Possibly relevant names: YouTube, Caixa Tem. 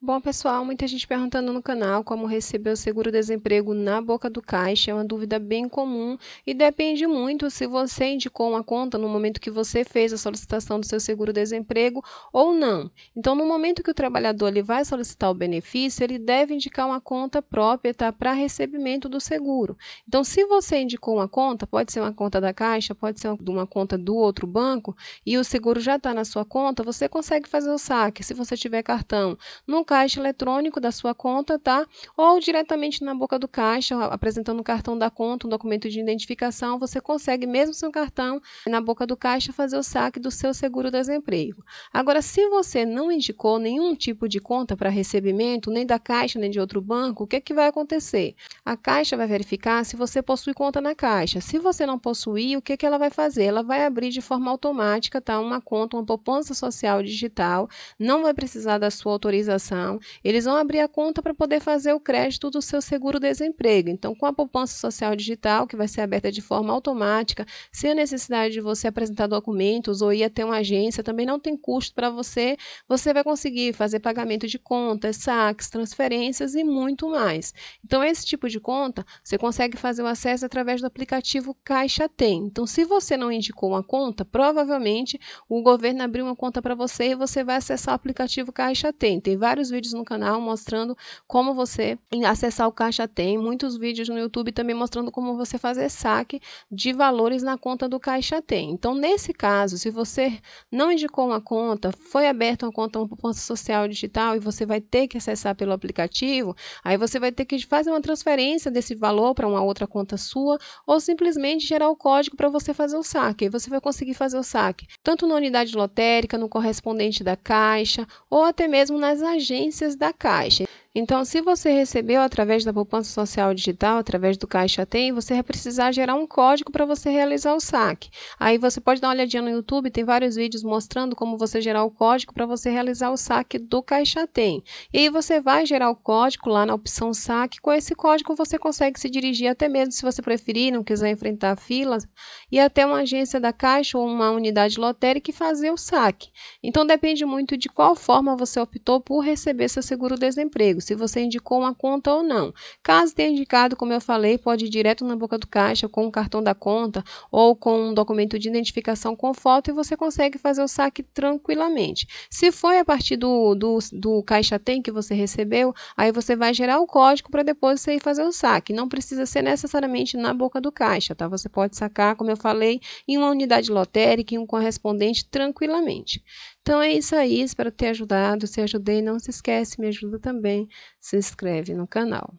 Bom, pessoal, muita gente perguntando no canal como receber o seguro-desemprego na boca do caixa. É uma dúvida bem comum e depende muito se você indicou uma conta no momento que você fez a solicitação do seu seguro-desemprego ou não. Então, no momento que o trabalhador ele vai solicitar o benefício, ele deve indicar uma conta própria, tá, para recebimento do seguro. Então, se você indicou uma conta, pode ser uma conta da Caixa, pode ser uma conta do outro banco, e o seguro já está na sua conta, você consegue fazer o saque, se você tiver cartão, no caixa eletrônico da sua conta, tá? Ou diretamente na boca do caixa, apresentando o cartão da conta, um documento de identificação, você consegue, mesmo sem cartão, na boca do caixa, fazer o saque do seu seguro-desemprego. Agora, se você não indicou nenhum tipo de conta para recebimento, nem da Caixa, nem de outro banco, o que é que vai acontecer? A Caixa vai verificar se você possui conta na Caixa. Se você não possuir, o que é que ela vai fazer? Ela vai abrir de forma automática, tá? Uma conta, uma poupança social digital, não vai precisar da sua autorização. Eles vão abrir a conta para poder fazer o crédito do seu seguro-desemprego. Então, com a poupança social digital, que vai ser aberta de forma automática, sem a necessidade de você apresentar documentos ou ir até uma agência, também não tem custo para você, você vai conseguir fazer pagamento de contas, saques, transferências e muito mais. Então, esse tipo de conta, você consegue fazer o acesso através do aplicativo Caixa Tem. Então, se você não indicou uma conta, provavelmente o governo abriu uma conta para você e você vai acessar o aplicativo Caixa Tem. Tem vários vídeos no canal mostrando como você acessar o Caixa Tem, muitos vídeos no YouTube também mostrando como você fazer saque de valores na conta do Caixa Tem. Então, nesse caso, se você não indicou uma conta, foi aberta uma conta, uma poupança social digital e você vai ter que acessar pelo aplicativo, aí você vai ter que fazer uma transferência desse valor para uma outra conta sua ou simplesmente gerar o código para você fazer o saque. Aí você vai conseguir fazer o saque tanto na unidade lotérica, no correspondente da Caixa ou até mesmo nas agências da Caixa. Então, se você recebeu através da poupança social digital, através do Caixa Tem, você vai precisar gerar um código para você realizar o saque. Aí você pode dar uma olhadinha no YouTube, tem vários vídeos mostrando como você gerar o código para você realizar o saque do Caixa Tem. E aí você vai gerar o código lá na opção saque, com esse código você consegue se dirigir até mesmo, se você preferir, não quiser enfrentar filas, e até uma agência da Caixa ou uma unidade lotérica e fazer o saque. Então, depende muito de qual forma você optou por receber seu seguro-desemprego, se você indicou uma conta ou não. Caso tenha indicado, como eu falei, pode ir direto na boca do caixa com o cartão da conta ou com um documento de identificação com foto e você consegue fazer o saque tranquilamente. Se foi a partir do Caixa Tem que você recebeu, aí você vai gerar o código para depois você ir fazer o saque. Não precisa ser necessariamente na boca do caixa, tá? Você pode sacar, como eu falei, em uma unidade lotérica, em um correspondente, tranquilamente. Então é isso aí, espero ter ajudado. Se ajudei, não se esquece, me ajuda também. Se inscreve no canal.